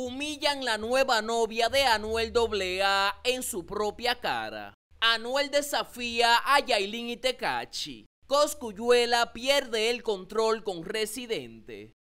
humillan la nueva novia de Anuel AA en su propia cara. Anuel desafía a Yailín y Tekashi. Cosculluela pierde el control con Residente.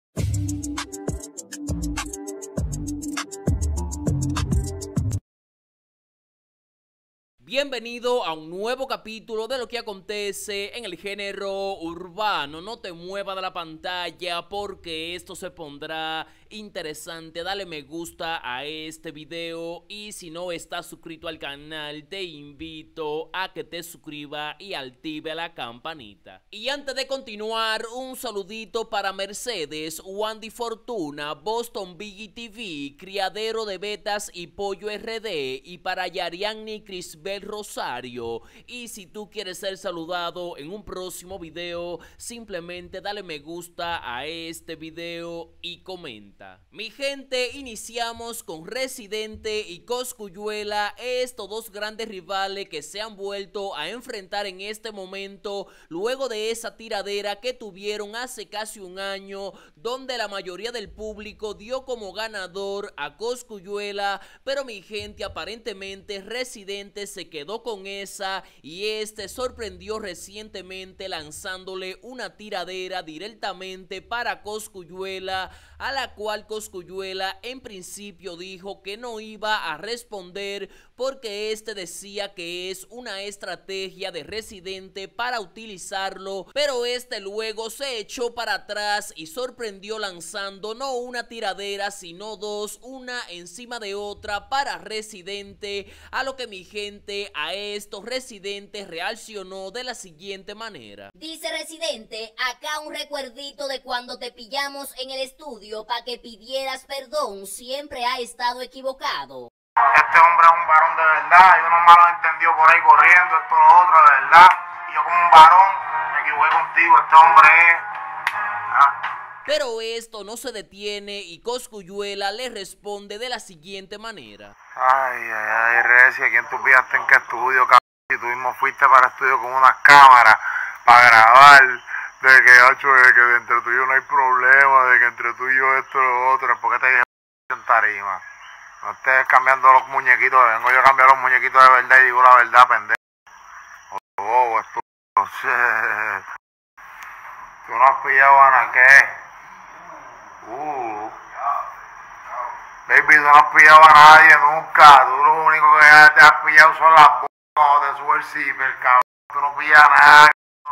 Bienvenido a un nuevo capítulo de lo que acontece en el género urbano. No te muevas de la pantalla porque esto se pondrá interesante. Dale me gusta a este video y si no estás suscrito al canal te invito a que te suscribas y active la campanita. Y antes de continuar, un saludito para Mercedes, Wandy Fortuna, Boston Biggie TV, Criadero de Betas y Pollo RD, y para Yarianni Crisbel Rosario. Y si tú quieres ser saludado en un próximo video, simplemente dale me gusta a este video y comenta. Mi gente, iniciamos con Residente y Cosculluela, estos dos grandes rivales que se han vuelto a enfrentar en este momento luego de esa tiradera que tuvieron hace casi un año, donde la mayoría del público dio como ganador a Cosculluela, pero mi gente, aparentemente Residente se quedó con esa y este sorprendió recientemente lanzándole una tiradera directamente para Cosculluela, a la cual Cosculluela en principio dijo que no iba a responder porque este decía que es una estrategia de Residente para utilizarlo, pero este luego se echó para atrás y sorprendió lanzando no una tiradera sino dos, una encima de otra para Residente, a lo que mi gente, a estos Residentes reaccionó de la siguiente manera. Dice Residente: acá un recuerdito de cuando te pillamos en el estudio para que pidieras perdón, siempre ha estado equivocado. Este hombre es un varón de verdad, y uno malo entendió por ahí corriendo, esto lo otro de verdad, y yo como un varón me equivoqué contigo, este hombre es... Pero esto no se detiene y Cosculluela le responde de la siguiente manera. Ay, ay, ay, Reci, ¿a quién tú pillaste en qué estudio, cabrón? Si tú mismo fuiste para el estudio con unas cámaras para grabar, de que, hacho, de que entre tú y yo no hay problema, de que entre tú y yo esto y lo otro, ¿por qué te dije en tarima? No estés cambiando los muñequitos, vengo yo a cambiar los muñequitos de verdad y digo la verdad, pendejo. O bobo, estúpido. Tú no has pillado a Anaqué. Baby, tú no has pillado a nadie nunca. Tú lo único que te has pillado son las botas de su ciber, cabrón. Tú no pillas a nadie.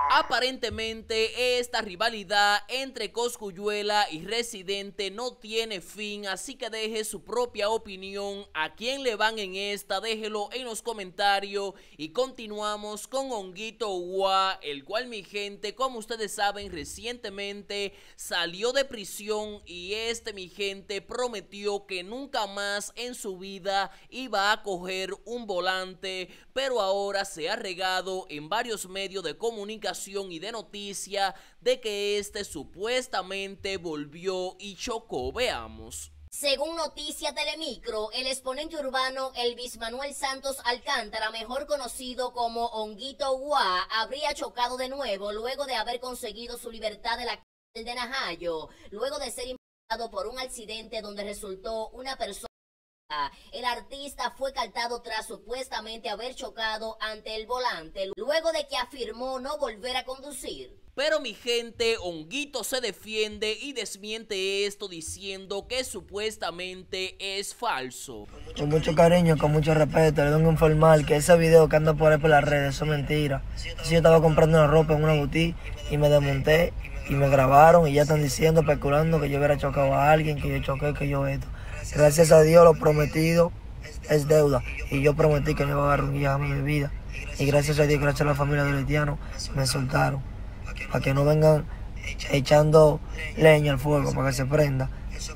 Aparentemente esta rivalidad entre Cosculluela y Residente no tiene fin, así que deje su propia opinión, a quién le van en esta, déjelo en los comentarios. Y continuamos con Honguito Guá, el cual, mi gente, como ustedes saben, recientemente salió de prisión y este, mi gente, prometió que nunca más en su vida iba a coger un volante, pero ahora se ha regado en varios medios de comunicación y de noticia de que este supuestamente volvió y chocó. Veamos. Según noticia Telemicro, el exponente urbano Elvis Manuel Santos Alcántara, mejor conocido como Honguito Guá, habría chocado de nuevo luego de haber conseguido su libertad de la cárcel de Najayo, luego de ser imputado por un accidente donde resultó una persona. El artista fue captado tras supuestamente haber chocado ante el volante, luego de que afirmó no volver a conducir. Pero mi gente, Honguito se defiende y desmiente esto diciendo que supuestamente es falso. Con mucho cariño, con mucho respeto, le tengo que informar que ese video que anda por ahí por las redes, eso es mentira. Entonces yo estaba comprando una ropa en una boutique y me desmonté y me grabaron y ya están diciendo, especulando que yo hubiera chocado a alguien, que yo choqué, que yo esto. Gracias a Dios, lo prometido es deuda. Y yo prometí que no iba a agarrar un guía a mi vida. Y gracias a Dios, gracias a la familia de los haitianos, me soltaron. Para que no vengan echando leña al fuego, para que se prenda.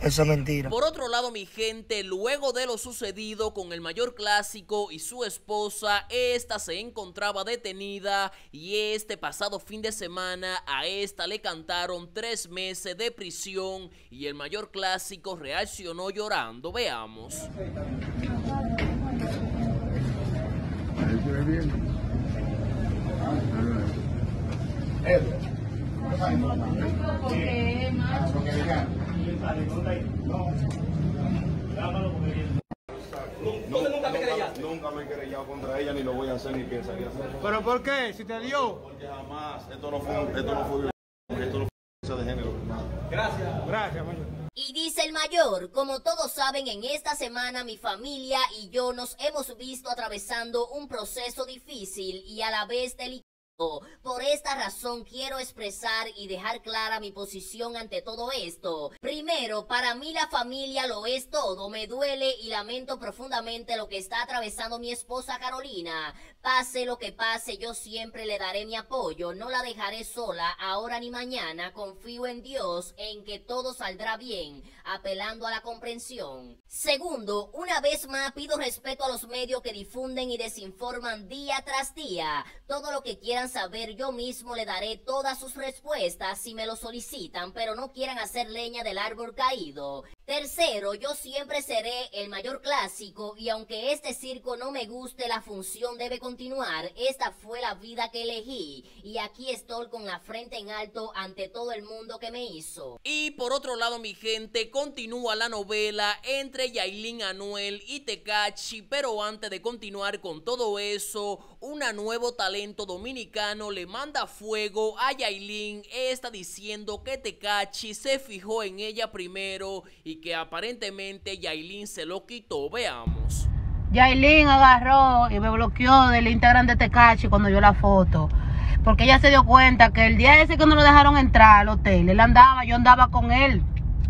Eso es mentira. Por otro lado, mi gente, luego de lo sucedido con el Mayor Clásico y su esposa, esta se encontraba detenida y este pasado fin de semana a esta le cantaron 3 meses de prisión y el Mayor Clásico reaccionó llorando. Veamos. Porque, macho. No, he querellado contra ella, ni lo voy a hacer, ni pensaría hacerlo. ¿Pero por qué? ¿Si te dio? Porque jamás, esto no fue violencia de género. Gracias. Gracias, mayor. Y dice el mayor, como todos saben, en esta semana mi familia y yo nos hemos visto atravesando un proceso difícil y a la vez delicado. Por esta razón quiero expresar y dejar clara mi posición ante todo esto. Primero, para mí la familia lo es todo. Me duele y lamento profundamente lo que está atravesando mi esposa Carolina. Pase lo que pase, yo siempre le daré mi apoyo. No la dejaré sola ahora ni mañana. Confío en Dios, en que todo saldrá bien, apelando a la comprensión. Segundo, una vez más pido respeto a los medios que difunden y desinforman día tras día. Todo lo que quieran saber, yo mismo le daré todas sus respuestas si me lo solicitan, pero no quieran hacer leña del árbol caído. Tercero, yo siempre seré el mayor clásico y aunque este circo no me guste, la función debe continuar. Esta fue la vida que elegí y aquí estoy con la frente en alto ante todo el mundo que me hizo. Y por otro lado, mi gente, continúa la novela entre Yailín, Anuel y Tekashi, pero antes de continuar con todo eso, un nuevo talento dominicano le manda fuego a Yailín. Está diciendo que Tekashi se fijó en ella primero y que aparentemente Yailín se lo quitó. Veamos. Yailín agarró y me bloqueó del Instagram de Tekashi cuando vio la foto, porque ella se dio cuenta que el día ese que no lo dejaron entrar al hotel, él andaba, yo andaba con él,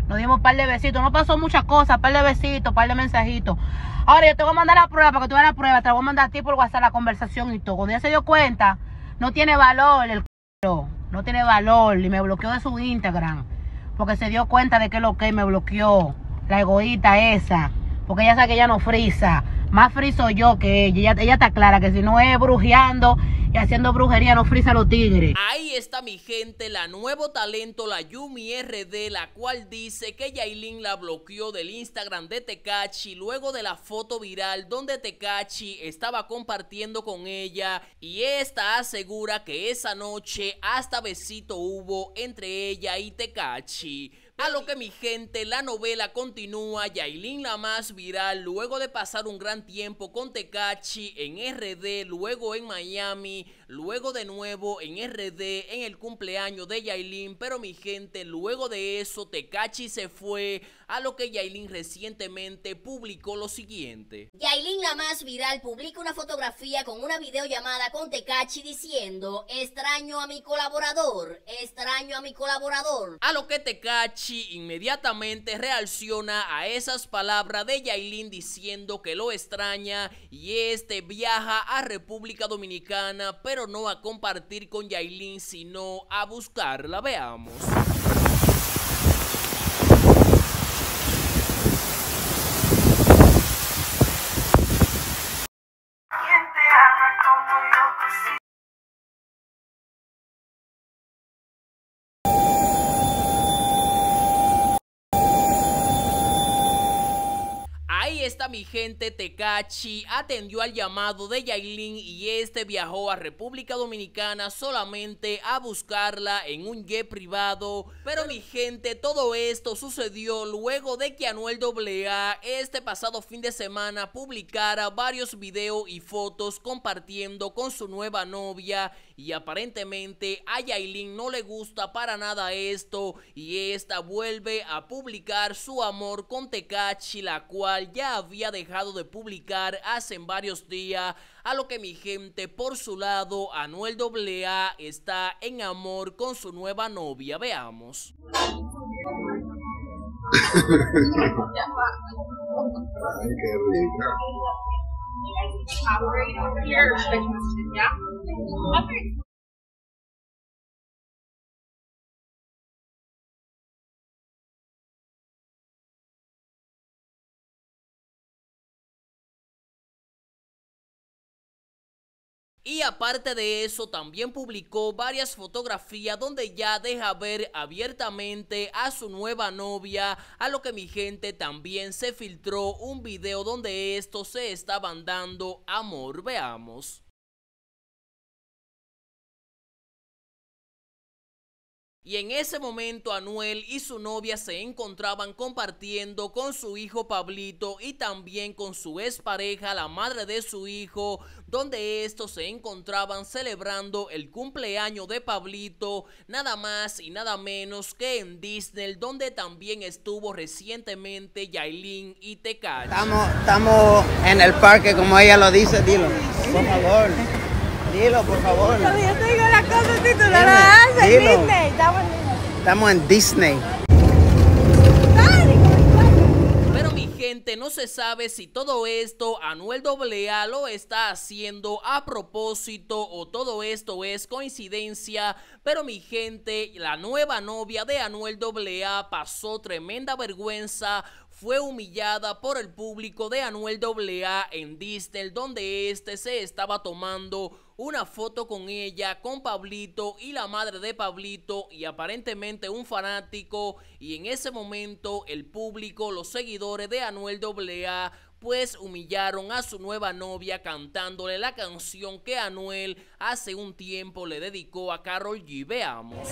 nos dimos un par de besitos, no pasó muchas cosas, un par de besitos, un par de mensajitos. Ahora yo te voy a mandar la prueba para que tú veas la prueba, te la voy a mandar a ti por WhatsApp la conversación y todo. Cuando ella se dio cuenta, no tiene valor el c***o, no tiene valor, y me bloqueó de su Instagram. Porque se dio cuenta de que lo que me bloqueó, la egoísta esa, porque ella sabe que ella no frisa, más friso yo que ella. Ella está clara que si no es brujeando y haciendo brujería, no frisa los tigres. Ahí está, mi gente, la nuevo talento, la Yumi RD, la cual dice que Yailín la bloqueó del Instagram de Tekashi luego de la foto viral donde Tekashi estaba compartiendo con ella, y esta asegura que esa noche hasta besito hubo entre ella y Tekashi. A lo que, mi gente, la novela continúa. Yailín, la más viral, luego de pasar un gran tiempo con Tekashi en RD, luego en Miami, luego de nuevo en RD en el cumpleaños de Yailín, pero, mi gente, luego de eso Tekashi se fue, a lo que Yailín recientemente publicó lo siguiente. Yailín, la más viral, publica una fotografía con una videollamada con Tekashi diciendo: extraño a mi colaborador, extraño a mi colaborador. A lo que Tekashi inmediatamente reacciona a esas palabras de Yailín diciendo que lo extraña, y este viaja a República Dominicana, pero no a compartir con Yailín, sino a buscarla. Veamos. Mi gente, Tekashi atendió al llamado de Yailín y este viajó a República Dominicana solamente a buscarla en un jet privado. Pero, mi gente, todo esto sucedió luego de que Anuel AA este pasado fin de semana publicara varios videos y fotos compartiendo con su nueva novia, y aparentemente a Yailín no le gusta para nada esto y esta vuelve a publicar su amor con Tekashi, la cual ya había dejado de publicar hace varios días. A lo que, mi gente, por su lado, Anuel AA está en amor con su nueva novia. Veamos. Y aparte de eso, también publicó varias fotografías donde ya deja ver abiertamente a su nueva novia, a lo que, mi gente, también se filtró un video donde estos se estaban dando amor. Veamos. Y en ese momento Anuel y su novia se encontraban compartiendo con su hijo Pablito y también con su expareja, la madre de su hijo, donde estos se encontraban celebrando el cumpleaños de Pablito, nada más y nada menos que en Disney, donde también estuvo recientemente Yailín y Tekashi. Estamos en el parque, como ella lo dice, dilo, por favor. Dilo, por favor. Yo te digo las cosas si tú no las haces. Disney. Estamos en Disney. Pero mi gente, no se sabe si todo esto Anuel AA lo está haciendo a propósito o todo esto es coincidencia. Pero mi gente, la nueva novia de Anuel AA pasó tremenda vergüenza. Fue humillada por el público de Anuel AA en Disney, donde este se estaba tomando una foto con ella, con Pablito y la madre de Pablito y aparentemente un fanático, y en ese momento el público, los seguidores de Anuel AA, pues humillaron a su nueva novia cantándole la canción que Anuel hace un tiempo le dedicó a Karol G. Veamos.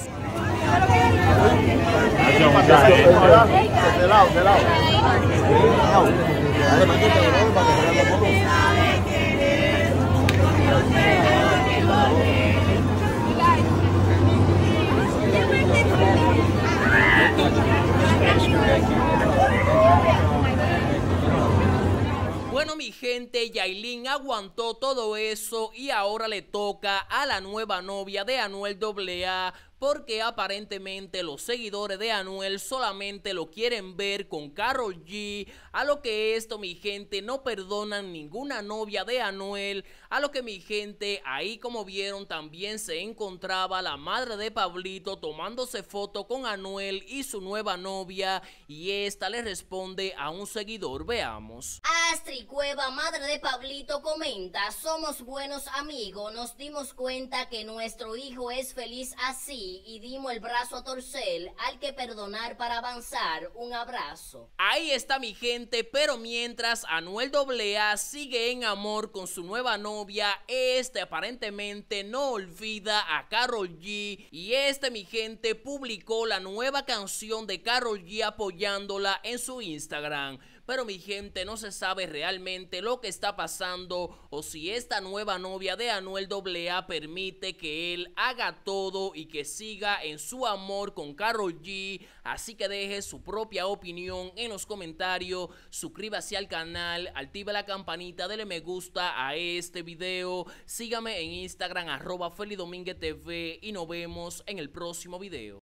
Bueno, mi gente, Yailín aguantó todo eso y ahora le toca a la nueva novia de Anuel AA, porque aparentemente los seguidores de Anuel solamente lo quieren ver con Karol G, a lo que esto, mi gente, no perdonan ninguna novia de Anuel, a lo que mi gente, ahí como vieron también se encontraba la madre de Pablito tomándose foto con Anuel y su nueva novia, y esta le responde a un seguidor, veamos. Astri Cueva, madre de Pablito, comenta: somos buenos amigos, nos dimos cuenta que nuestro hijo es feliz así y dimos el brazo a torcer, al que perdonar para avanzar, un abrazo. Ahí está, mi gente, pero mientras Anuel AA sigue en amor con su nueva novia, este aparentemente no olvida a Karol G, y este, mi gente, publicó la nueva canción de Karol G apoyándola en su Instagram. Pero mi gente, no se sabe realmente lo que está pasando o si esta nueva novia de Anuel AA permite que él haga todo y que siga en su amor con Karol G. Así que deje su propia opinión en los comentarios, suscríbase al canal, active la campanita, dele me gusta a este video, sígame en Instagram @FeliDominguezTV y nos vemos en el próximo video.